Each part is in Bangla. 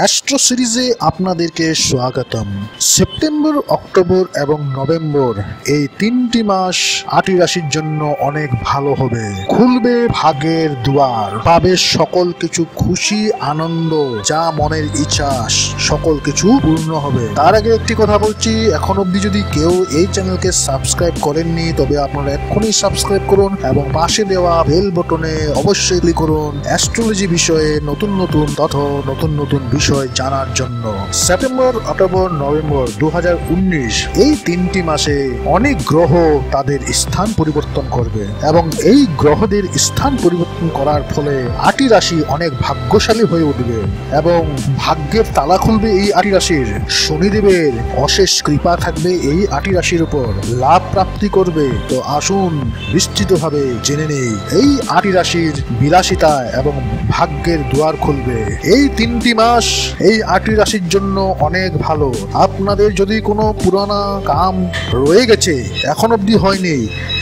অ্যাস্ট্রো সিরিজে আপনাদেরকে স্বাগতম। সেপ্টেম্বর, অক্টোবর এবং নভেম্বর এই তিনটি মাস আটটি রাশির জন্য অনেক ভালো হবে। খুলবে ভাগ্যের দুয়ার, পাবে সকল কিছু খুশি আনন্দ, যা মনের ইচ্ছা সকল কিছু পূর্ণ হবে। তার আগে একটি কথা বলছি, এখন অবধি যদি কেউ এই চ্যানেলকে সাবস্ক্রাইব করেননি তবে আপনারা এক্ষুনি সাবস্ক্রাইব করুন এবং পাশে দেওয়া বেল বাটনে অবশ্যই ক্লিক করুন অ্যাস্ট্রোলজি বিষয়ে নতুন নতুন তথ্য, নতুন নতুন বিষয় জানার জন্য। সেপ্টেম্বর, অক্টোবর, নভেম্বর 2019 এই তিনটি মাসে অনেক গ্রহ তাদের স্থান পরিবর্তন করবে এবং এই গ্রহদের স্থান পরিবর্তন করার ফলে আটটি রাশি অনেক ভাগ্যশালী হয়ে উঠবে এবং ভাগ্যের তালা খুলবে এই আটটি রাশির। শনিদেবের অশেষ কৃপা থাকবে এই আটটি রাশির উপর, লাভ প্রাপ্তি করবে। তো আসুন বিস্তৃতভাবে জেনে নেই এই আটটি রাশির বিলাসিতা এবং ভাগ্যের দুয়ার খুলবে। এই তিনটি মাস এই আটটি রাশির জন্য অনেক ভালো। আপনাদের যদি কোনো পুরানা কাম রয়ে গেছে, এখন অবধি হয়নি,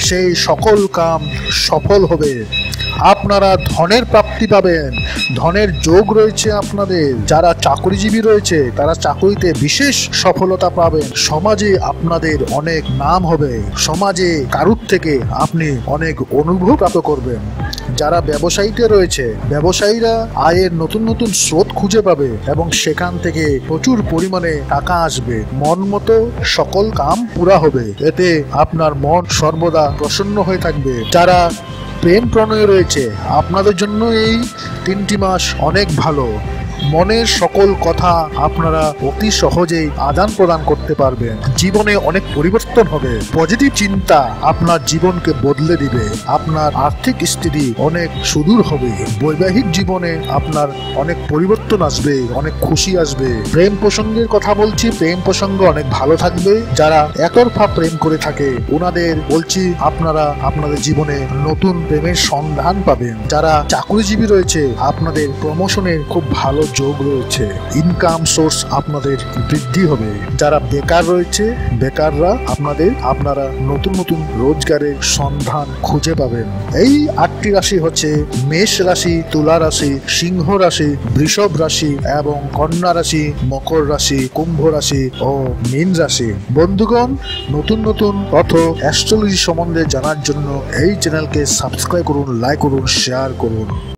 সেই সকল কাম সফল হবে। আপনারা ধনের প্রাপ্তি পাবেন, ধনের যোগ রয়েছে আপনাদের। যারা চাকরিজীবী রয়েছে তারা চাকরিতে বিশেষ সফলতা পাবেন। সমাজে আপনাদের অনেক নাম হবে, সমাজে কারুর থেকে আপনি অনেক অনুগ্রহ প্রাপ্ত করবেন। যারা ব্যবসায়ীতে রয়েছে, ব্যবসায়ীরা আয়ের নতুন নতুন স্রোত খুঁজে পাবে এবং সেখান থেকে প্রচুর পরিমাণে টাকা আসবে। মন মতো সকল কাম পুরা হবে, এতে আপনার মন সর্বদা প্রসন্ন হয়ে থাকবে। যারা প্রেম প্রণয়ে রয়েছে, আপনাদের জন্য এই তিনটি মাস অনেক ভালো। মনের সকল কথা আপনারা অতি সহজেই আদান প্রদান করতে পারবেন। জীবনে অনেক পরিবর্তন হবে, পজিটিভ চিন্তা আপনার জীবনকে বদলে দিবে। আপনার আর্থিক স্থিতি অনেক সুদূর হবে। বৈবাহিক জীবনে আপনার অনেক পরিবর্তন আসবে, অনেক খুশি আসবে। প্রেম প্রসঙ্গের কথা বলছি, প্রেম প্রসঙ্গ অনেক ভালো থাকবে। যারা একতরফা প্রেম করে থাকে ওনাদের বলছি, আপনারা আপনাদের জীবনে নতুন প্রেমের সন্ধান পাবেন। যারা চাকরিজীবী রয়েছে আপনাদের প্রমোশনের খুব ভালো যোগ রয়েছে, ইনকাম সোর্স আপনাদের বৃদ্ধি হবে। যারা বেকার রয়েছে, বেকাররা আপনারা নতুন নতুন রোজগারের সন্ধান খুঁজে পাবেন। এই আটটি রাশি হচ্ছে মেষ রাশি, তুলা রাশি, সিংহ রাশি, বৃষভ রাশি এবং কন্যা রাশি, মকর রাশি, কুম্ভ রাশি ও মীন রাশি। বন্ধুগণ, নতুন নতুন তথ্য অ্যাস্ট্রোলজি সম্বন্ধে জানার জন্য এই চ্যানেলকে সাবস্ক্রাইব করুন, লাইক করুন, শেয়ার করুন।